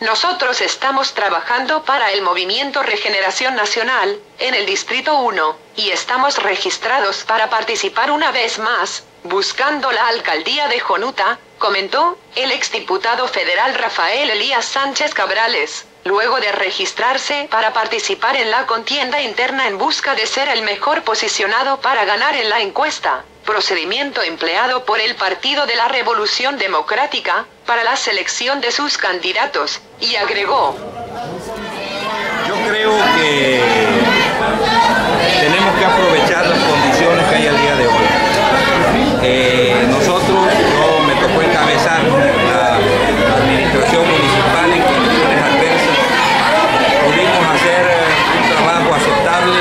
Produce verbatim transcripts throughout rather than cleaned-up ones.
Nosotros estamos trabajando para el Movimiento Regeneración Nacional, en el Distrito uno, y estamos registrados para participar una vez más, buscando la alcaldía de Jonuta, comentó el exdiputado federal Rafael Elías Sánchez Cabrales, luego de registrarse para participar en la contienda interna en busca de ser el mejor posicionado para ganar en la encuesta, procedimiento empleado por el Partido de la Revolución Democrática, para la selección de sus candidatos, y agregó: yo creo que tenemos que aprovechar las condiciones que hay al día de hoy. Eh, nosotros, yo me tocó encabezar la, la administración municipal en condiciones adversas, pudimos hacer un trabajo aceptable,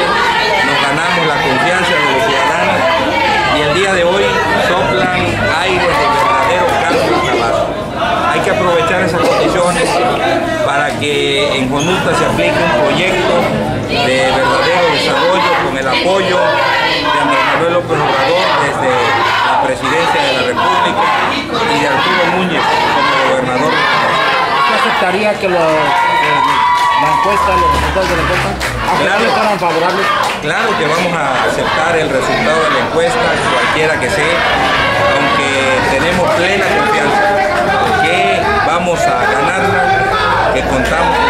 nos ganamos la confianza de los ciudadanos y el día de hoy soplan aires de verdadero campo de trabajo. Hay que aprovechar esas condiciones para que en Jonuta se aplique un proyecto de verdadero desarrollo con el apoyo de Andrés Manuel López Obrador desde la presidencia de la República y de Arturo Núñez como gobernador. ¿Usted aceptaría que los, eh, la encuesta, los resultados de la encuesta fueran favorables? Claro que vamos a aceptar el resultado de la encuesta, cualquiera que sea, aunque tenemos plena confianza que vamos a ganarla, que contamos